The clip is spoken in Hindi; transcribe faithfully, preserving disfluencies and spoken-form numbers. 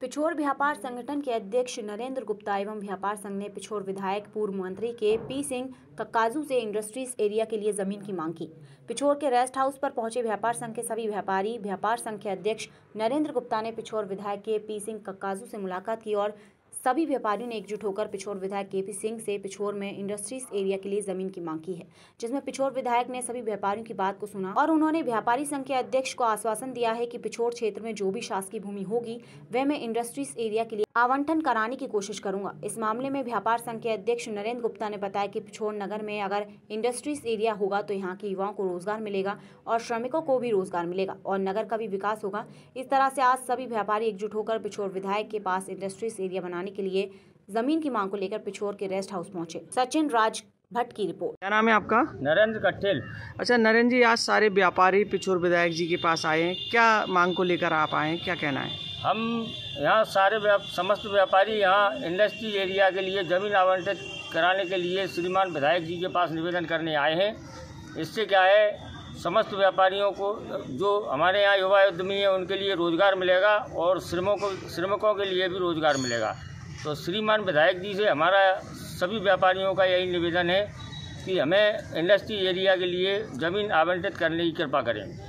पिछोर व्यापार संगठन के अध्यक्ष नरेंद्र गुप्ता एवं व्यापार संघ ने पिछोर विधायक पूर्व मंत्री के पी सिंह कक्काजू से इंडस्ट्रीज एरिया के लिए जमीन की मांग की। पिछोर के रेस्ट हाउस पर पहुंचे व्यापार संघ के सभी व्यापारी व्यापार संघ के अध्यक्ष नरेंद्र गुप्ता ने पिछोर विधायक के पी सिंह कक्काजू से मुलाकात की और सभी व्यापारियों ने एकजुट होकर पिछोर विधायक के पी सिंह से पिछोर में इंडस्ट्रीज एरिया के लिए जमीन की मांग की है, जिसमें पिछोर विधायक ने सभी व्यापारियों की बात को सुना और उन्होंने व्यापारी संघ के अध्यक्ष को आश्वासन दिया है कि पिछोर क्षेत्र में जो भी शासकीय भूमि होगी वह मैं इंडस्ट्रीज एरिया के लिए आवंटन कराने की कोशिश करूंगा। इस मामले में व्यापार संघ के अध्यक्ष नरेंद्र गुप्ता ने बताया कि पिछोर नगर में अगर इंडस्ट्रीज एरिया होगा तो यहाँ के युवाओं को रोजगार मिलेगा और श्रमिकों को भी रोजगार मिलेगा और नगर का भी विकास होगा। इस तरह से आज सभी व्यापारी एकजुट होकर पिछोर विधायक के पास इंडस्ट्रीज एरिया बनाने के लिए जमीन की मांग को लेकर पिछोर के रेस्ट हाउस पहुंचे। सचिन राज भट्ट की रिपोर्ट। क्या नाम है आपका? नरेंद्र कट्ठेल। अच्छा नरेंद्र जी, आज सारे व्यापारी पिछोर विधायक जी के पास आए हैं, क्या मांग को लेकर आप आए हैं, क्या कहना है? हम यहाँ सारे समस्त व्यापारी यहाँ इंडस्ट्री एरिया के लिए जमीन आवंटित कराने के लिए श्रीमान विधायक जी के पास निवेदन करने आए हैं। इससे क्या है, समस्त व्यापारियों को जो हमारे यहाँ युवा उद्यमी है उनके लिए रोजगार मिलेगा और श्रमिकों श्रमिकों के लिए भी रोजगार मिलेगा। तो श्रीमान विधायक जी से हमारा सभी व्यापारियों का यही निवेदन है कि हमें इंडस्ट्री एरिया के लिए ज़मीन आवंटित करने की कृपा करें।